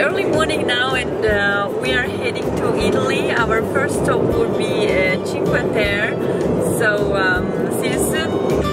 early morning now, and we are heading to Italy. Our first stop will be Cinque Terre, so see you soon.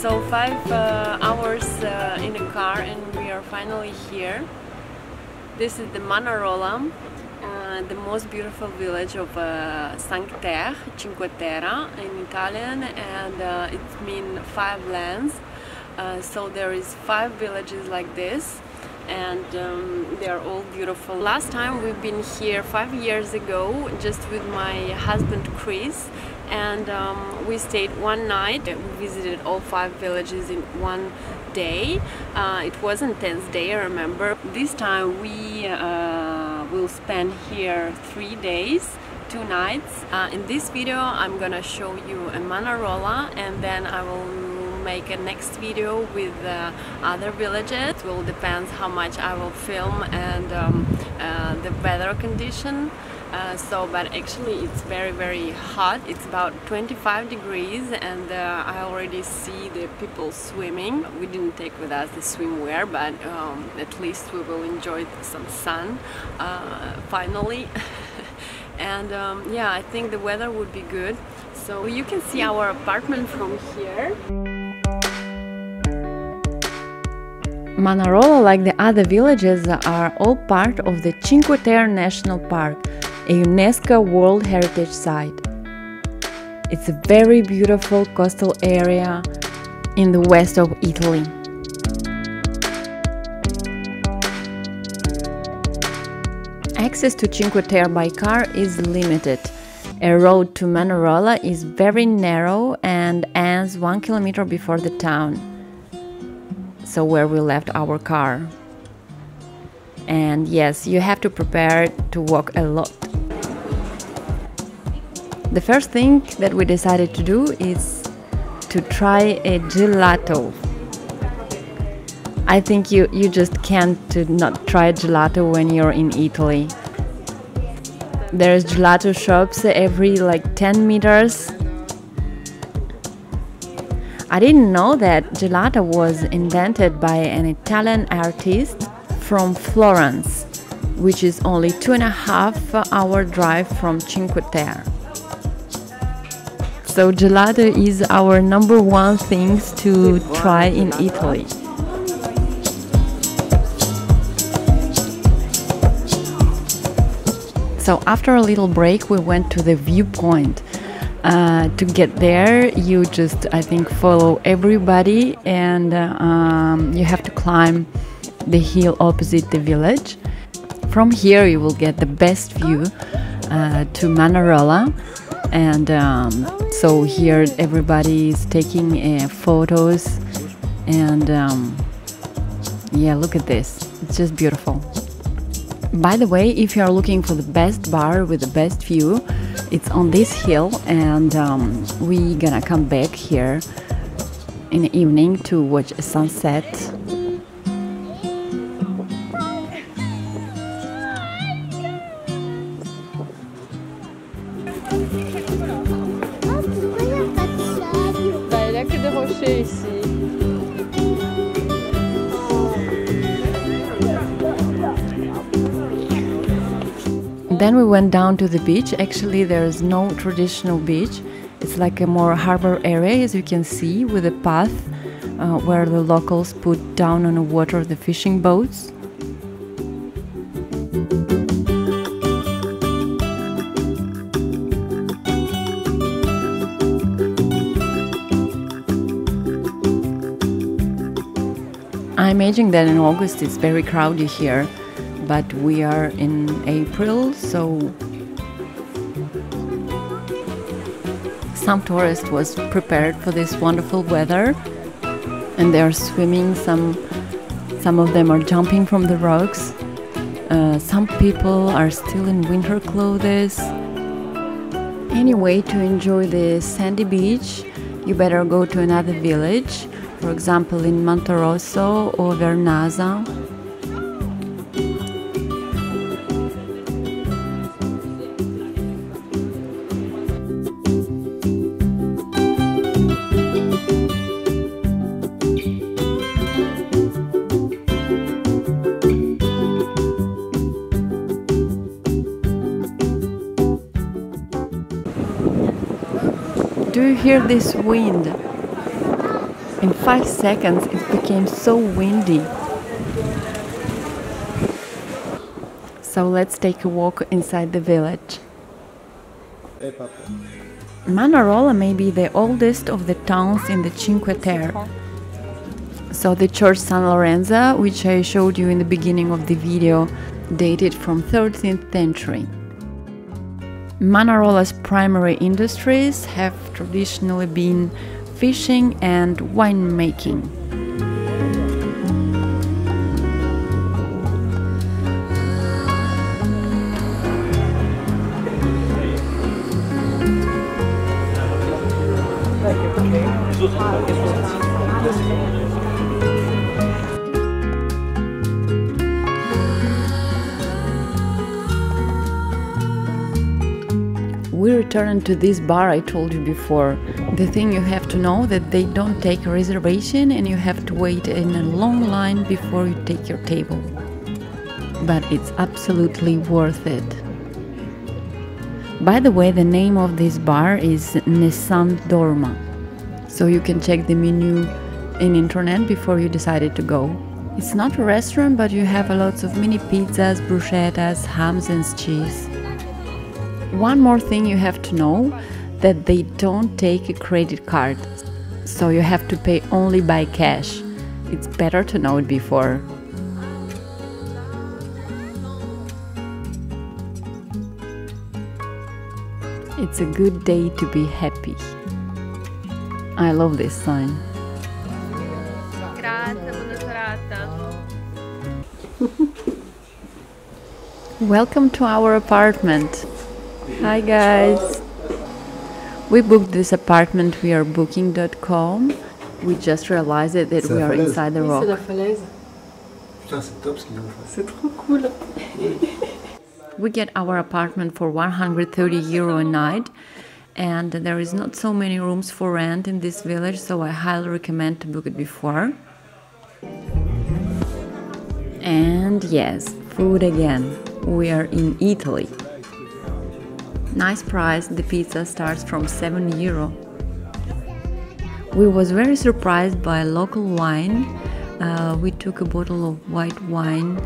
So 5 hours in a car and we are finally here. This is the Manarola, the most beautiful village of Cinque Terre, Cinque Terre in Italian, and it means 5 lands. So there is 5 villages like this, and they are all beautiful. Last time we've been here 5 years ago, just with my husband Chris, and we stayed 1 night. We visited all 5 villages in 1 day. It was an intense day, I remember. This time we will spend here 3 days, 2 nights. In this video I'm gonna show you a Manarola, and then I will make a next video with other villages. It will depend how much I will film and the weather condition. But actually it's very hot. It's about 25 degrees, and I already see the people swimming. We didn't take with us the swimwear, but at least we will enjoy some sun finally. And yeah, I think the weather would be good. So you can see our apartment from here. Manarola, like the other villages, are all part of the Cinque Terre National Park, a UNESCO World Heritage Site. It's a very beautiful coastal area in the west of Italy. Access to Cinque Terre by car is limited. A road to Manarola is very narrow and ends 1 kilometer before the town, so where we left our car. And yes, you have to prepare to walk a lot. The first thing that we decided to do is to try a gelato. I think you just can't to not try gelato when you're in Italy. There's gelato shops every like 10 meters. I didn't know that gelato was invented by an Italian artist from Florence, which is only 2.5 hour drive from Cinque Terre. So gelato is our #1 things to try in Italy. So after a little break we went to the viewpoint. To get there, you just, I think, follow everybody, and you have to climb the hill opposite the village. From here you will get the best view to Manarola, and so here everybody is taking photos, and yeah, look at this, it's just beautiful. By the way, if you are looking for the best bar with the best view, it's on this hill, and we gonna come back here in the evening to watch a sunset. Then we went down to the beach. Actually, there is no traditional beach. It's like a more harbor area, as you can see, with a path where the locals put down on the water the fishing boats. I imagine that in August it's very crowded here, but we are in April, so some tourist was prepared for this wonderful weather, and they are swimming, some of them are jumping from the rocks, some people are still in winter clothes. Anyway, to enjoy the sandy beach you better go to another village, for example in Monterosso or Vernazzo. Do you hear this wind? In 5 seconds it became so windy. So let's take a walk inside the village. Manarola may be the oldest of the towns in the Cinque Terre. So the church San Lorenzo, which I showed you in the beginning of the video, dated from 13th century. Manarola's primary industries have traditionally been fishing and winemaking. We returned to this bar I told you before. The thing you have to know that they don't take a reservation, and you have to wait in a long line before you take your table. But it's absolutely worth it. By the way, the name of this bar is Nissan Dorma. So you can check the menu in internet before you decided to go. It's not a restaurant, but you have lots of mini pizzas, bruschettas, hams and cheese. One more thing you have to know, that they don't take a credit card, so you have to pay only by cash. It's better to know it before. It's a good day to be happy. I love this sign. Welcome to our apartment. Hi guys, we booked this apartment via booking.com. we just realized that we are inside the rock. We get our apartment for 130 euro a night, and there is not so many rooms for rent in this village, so I highly recommend to book it before. And yes, food again, we are in Italy. Nice price, the pizza starts from 7 euro. We was very surprised by local wine. We took a bottle of white wine.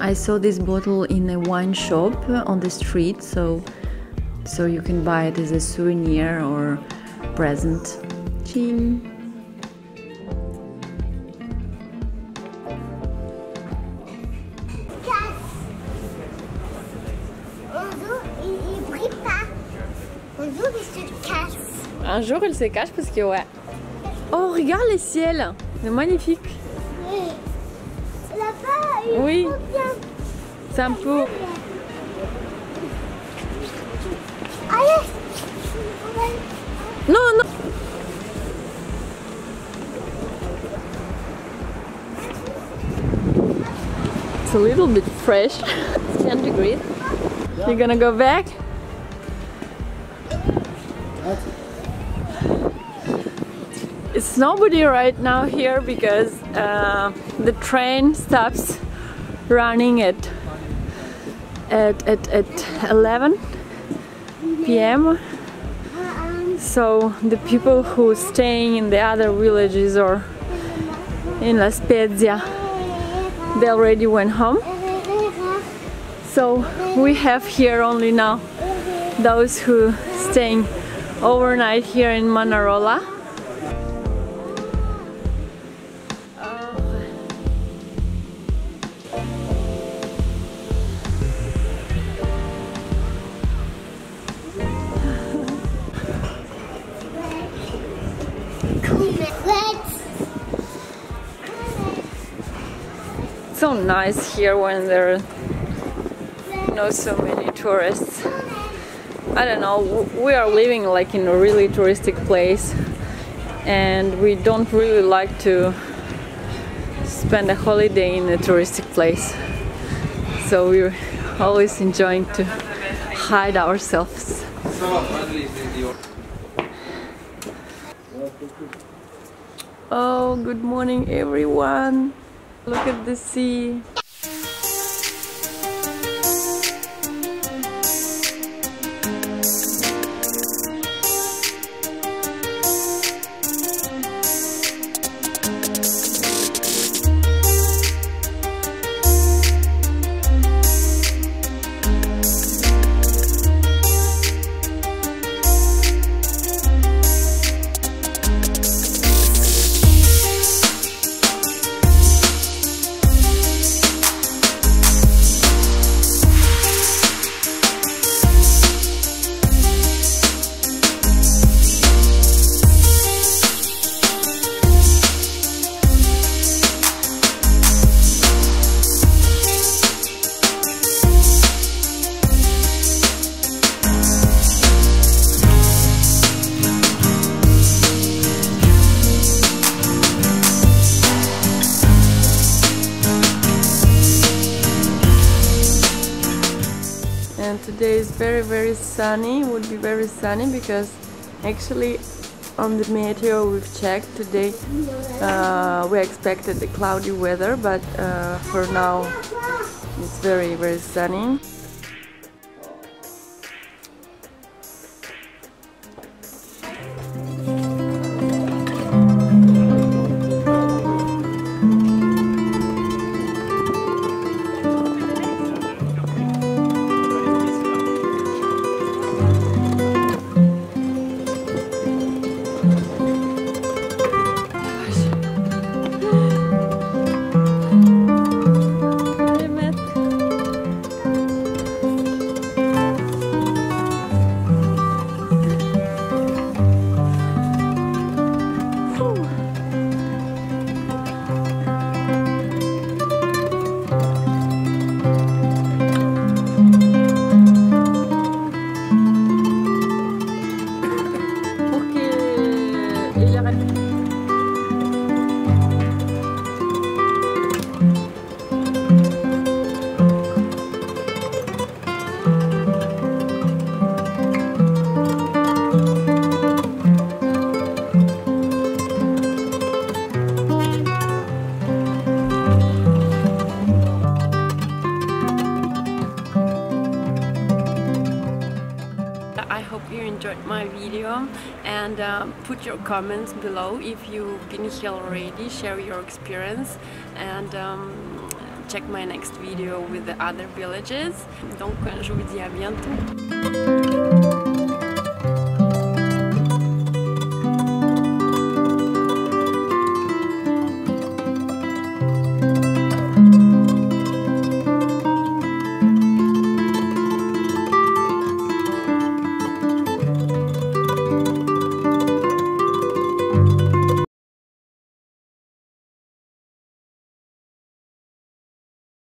I saw this bottle in a wine shop on the street, so you can buy it as a souvenir or present. Ching! Un jour, il se cache parce que ouais. Oh, regarde les ciels, c'est magnifique. Oui, c'est un peu. Non, non. It's a little bit fresh. It's 10 degrees. You're gonna go back? It's nobody right now here because the train stops running at 11 p.m. So the people who staying in the other villages or in La Spezia, they already went home. So we have here only now those who staying overnight here in Manarola. It's so nice here when there are not so many tourists. I don't know, we are living like in a really touristic place and we don't really like to spend a holiday in a touristic place. So we're always enjoying to hide ourselves. Oh, good morning everyone! Look at the sea! Today is very sunny, would be very sunny because actually on the meteo we've checked today we expected the cloudy weather, but for now it's very sunny. My video, and put your comments below if you've been here already, share your experience, and check my next video with the other villages. Donc je vous dis à bientôt.